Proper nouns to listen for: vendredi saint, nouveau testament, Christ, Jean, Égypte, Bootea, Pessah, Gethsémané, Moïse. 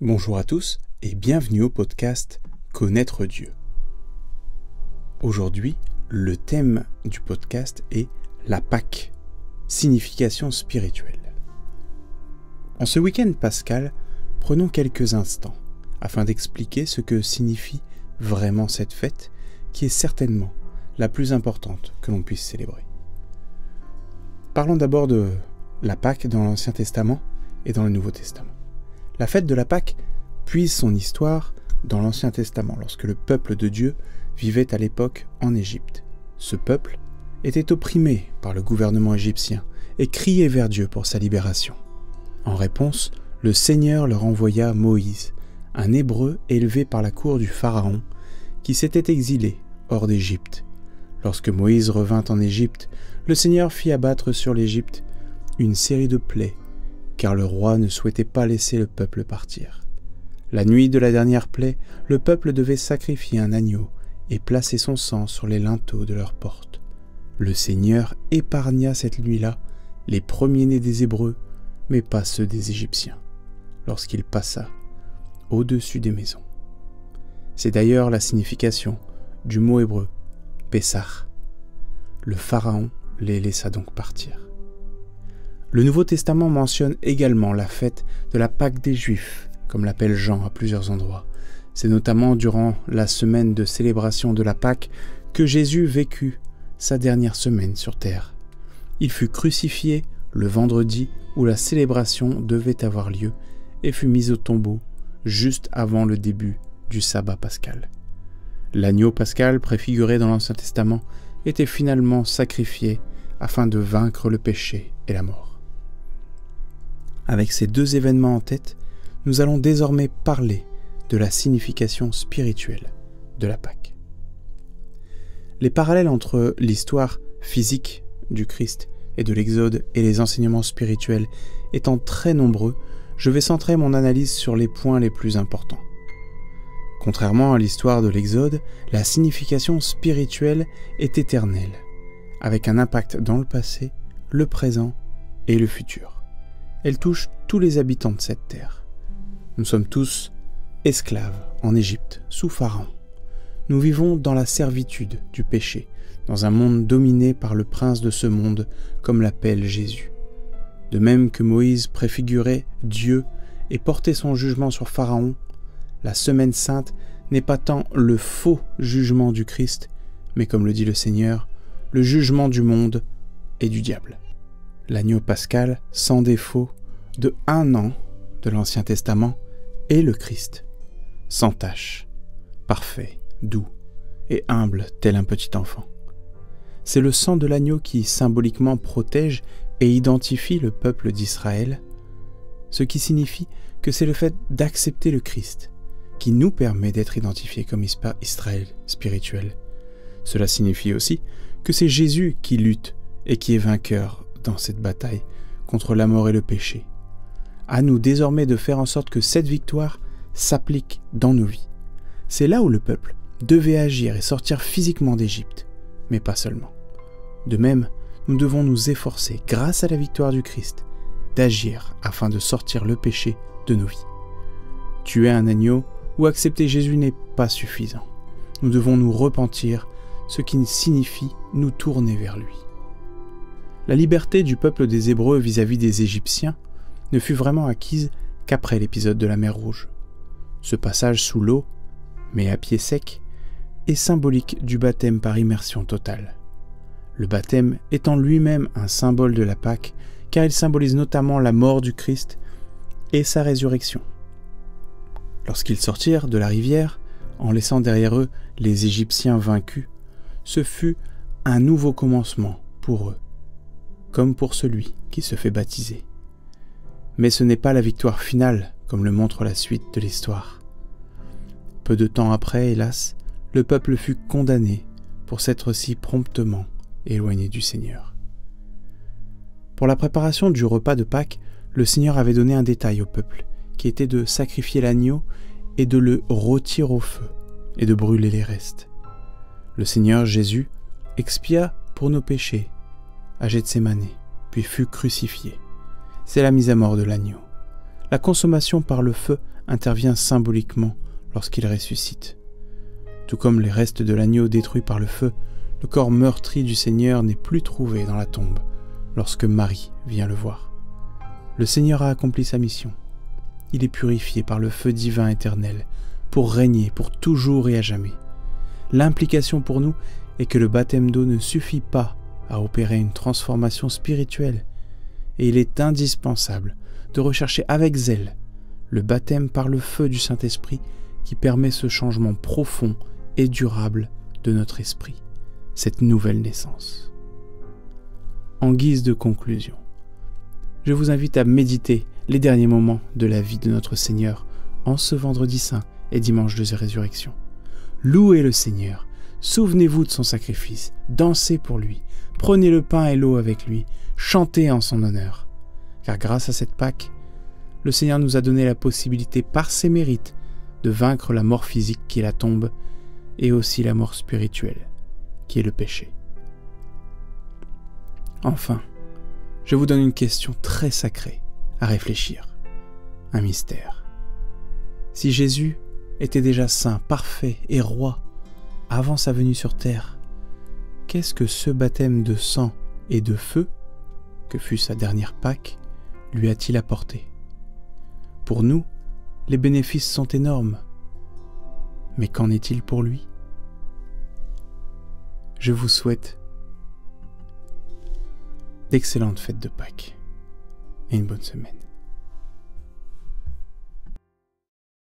Bonjour à tous et bienvenue au podcast Connaître Dieu. Aujourd'hui, le thème du podcast est la Pâque, signification spirituelle. En ce week-end pascal, prenons quelques instants afin d'expliquer ce que signifie vraiment cette fête qui est certainement la plus importante que l'on puisse célébrer. Parlons d'abord de la Pâque dans l'Ancien Testament et dans le Nouveau Testament. La fête de la Pâque puise son histoire dans l'Ancien Testament, lorsque le peuple de Dieu vivait à l'époque en Égypte. Ce peuple était opprimé par le gouvernement égyptien et criait vers Dieu pour sa libération. En réponse, le Seigneur leur envoya Moïse, un Hébreu élevé par la cour du Pharaon, qui s'était exilé hors d'Égypte. Lorsque Moïse revint en Égypte, le Seigneur fit abattre sur l'Égypte une série de plaies, car le roi ne souhaitait pas laisser le peuple partir. La nuit de la dernière plaie, le peuple devait sacrifier un agneau et placer son sang sur les linteaux de leurs portes. Le Seigneur épargna cette nuit-là les premiers-nés des Hébreux, mais pas ceux des Égyptiens, lorsqu'il passa au-dessus des maisons. C'est d'ailleurs la signification du mot hébreu « Pessah ». Le Pharaon les laissa donc partir. Le Nouveau Testament mentionne également la fête de la Pâque des Juifs, comme l'appelle Jean à plusieurs endroits. C'est notamment durant la semaine de célébration de la Pâque que Jésus vécut sa dernière semaine sur terre. Il fut crucifié le vendredi où la célébration devait avoir lieu et fut mis au tombeau juste avant le début du sabbat pascal. L'agneau pascal préfiguré dans l'Ancien Testament était finalement sacrifié afin de vaincre le péché et la mort. Avec ces deux événements en tête, nous allons désormais parler de la signification spirituelle de la Pâque. Les parallèles entre l'histoire physique du Christ et de l'Exode et les enseignements spirituels étant très nombreux, je vais centrer mon analyse sur les points les plus importants. Contrairement à l'histoire de l'Exode, la signification spirituelle est éternelle, avec un impact dans le passé, le présent et le futur. Elle touche tous les habitants de cette terre. Nous sommes tous esclaves en Égypte, sous Pharaon. Nous vivons dans la servitude du péché, dans un monde dominé par le prince de ce monde, comme l'appelle Jésus. De même que Moïse préfigurait Dieu et portait son jugement sur Pharaon, la Semaine Sainte n'est pas tant le faux jugement du Christ, mais comme le dit le Seigneur, le jugement du monde et du diable. L'agneau pascal, sans défaut, de 1 an de l'Ancien Testament, est le Christ, sans tache, parfait, doux et humble tel un petit enfant. C'est le sang de l'agneau qui symboliquement protège et identifie le peuple d'Israël, ce qui signifie que c'est le fait d'accepter le Christ qui nous permet d'être identifiés comme Israël spirituel. Cela signifie aussi que c'est Jésus qui lutte et qui est vainqueur dans cette bataille contre la mort et le péché. À nous désormais de faire en sorte que cette victoire s'applique dans nos vies. C'est là où le peuple devait agir et sortir physiquement d'Égypte, mais pas seulement. De même, nous devons nous efforcer, grâce à la victoire du Christ, d'agir afin de sortir le péché de nos vies. Tuer un agneau ou accepter Jésus n'est pas suffisant. Nous devons nous repentir, ce qui signifie nous tourner vers lui. La liberté du peuple des Hébreux vis-à-vis des Égyptiens ne fut vraiment acquise qu'après l'épisode de la mer Rouge. Ce passage sous l'eau, mais à pied sec, est symbolique du baptême par immersion totale. Le baptême étant lui-même un symbole de la Pâque, car il symbolise notamment la mort du Christ et sa résurrection. Lorsqu'ils sortirent de la rivière, en laissant derrière eux les Égyptiens vaincus, ce fut un nouveau commencement pour eux, comme pour celui qui se fait baptiser. Mais ce n'est pas la victoire finale, comme le montre la suite de l'histoire. Peu de temps après, hélas, le peuple fut condamné pour s'être si promptement éloigné du Seigneur. Pour la préparation du repas de Pâques, le Seigneur avait donné un détail au peuple, qui était de sacrifier l'agneau et de le rôtir au feu, et de brûler les restes. Le Seigneur Jésus expia pour nos péchés à Gethsémané, puis fut crucifié. C'est la mise à mort de l'agneau. La consommation par le feu intervient symboliquement lorsqu'il ressuscite. Tout comme les restes de l'agneau détruits par le feu, le corps meurtri du Seigneur n'est plus trouvé dans la tombe lorsque Marie vient le voir. Le Seigneur a accompli sa mission. Il est purifié par le feu divin éternel pour régner pour toujours et à jamais. L'implication pour nous est que le baptême d'eau ne suffit pas à opérer une transformation spirituelle et il est indispensable de rechercher avec zèle le baptême par le feu du Saint-Esprit qui permet ce changement profond et durable de notre esprit, cette nouvelle naissance. En guise de conclusion, je vous invite à méditer les derniers moments de la vie de notre Seigneur en ce vendredi saint et dimanche de sa résurrection. Louez le Seigneur, souvenez-vous de son sacrifice, dansez pour lui, prenez le pain et l'eau avec lui, chantez en son honneur. Car grâce à cette Pâque, le Seigneur nous a donné la possibilité par ses mérites de vaincre la mort physique qui est la tombe et aussi la mort spirituelle qui est le péché. Enfin, je vous donne une question très sacrée à réfléchir, un mystère. Si Jésus était déjà saint, parfait et roi avant sa venue sur terre, qu'est-ce que ce baptême de sang et de feu, que fut sa dernière Pâque, lui a-t-il apporté? Pour nous, les bénéfices sont énormes, mais qu'en est-il pour lui? Je vous souhaite d'excellentes fêtes de Pâques et une bonne semaine.